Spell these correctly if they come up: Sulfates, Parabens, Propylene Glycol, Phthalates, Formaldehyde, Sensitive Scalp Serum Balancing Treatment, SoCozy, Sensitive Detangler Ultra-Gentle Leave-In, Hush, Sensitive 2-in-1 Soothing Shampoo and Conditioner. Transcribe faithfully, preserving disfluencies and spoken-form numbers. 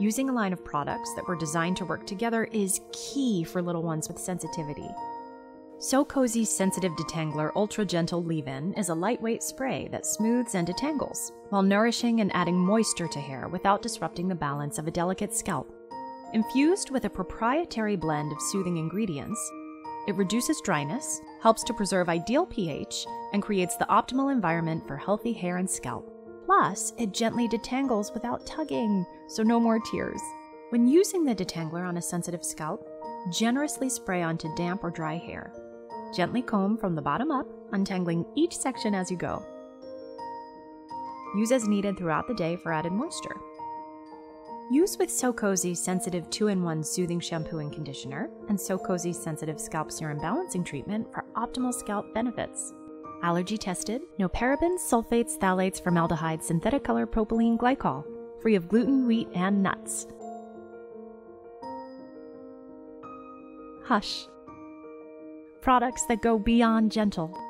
Using a line of products that were designed to work together is key for little ones with sensitivity. SoCozy's Sensitive Detangler Ultra-Gentle Leave-In is a lightweight spray that smooths and detangles, while nourishing and adding moisture to hair without disrupting the balance of a delicate scalp. Infused with a proprietary blend of soothing ingredients, it reduces dryness, helps to preserve ideal pH, and creates the optimal environment for healthy hair and scalp. Plus, it gently detangles without tugging, so no more tears. When using the detangler on a sensitive scalp, generously spray onto damp or dry hair. Gently comb from the bottom up, untangling each section as you go. Use as needed throughout the day for added moisture. Use with SoCozy's Sensitive two in one Soothing Shampoo and Conditioner and SoCozy's Sensitive Scalp Serum Balancing Treatment for optimal scalp benefits. Allergy tested, no parabens, sulfates, phthalates, formaldehyde, synthetic color, propylene, glycol, free of gluten, wheat, and nuts. Hush. Products that go beyond gentle.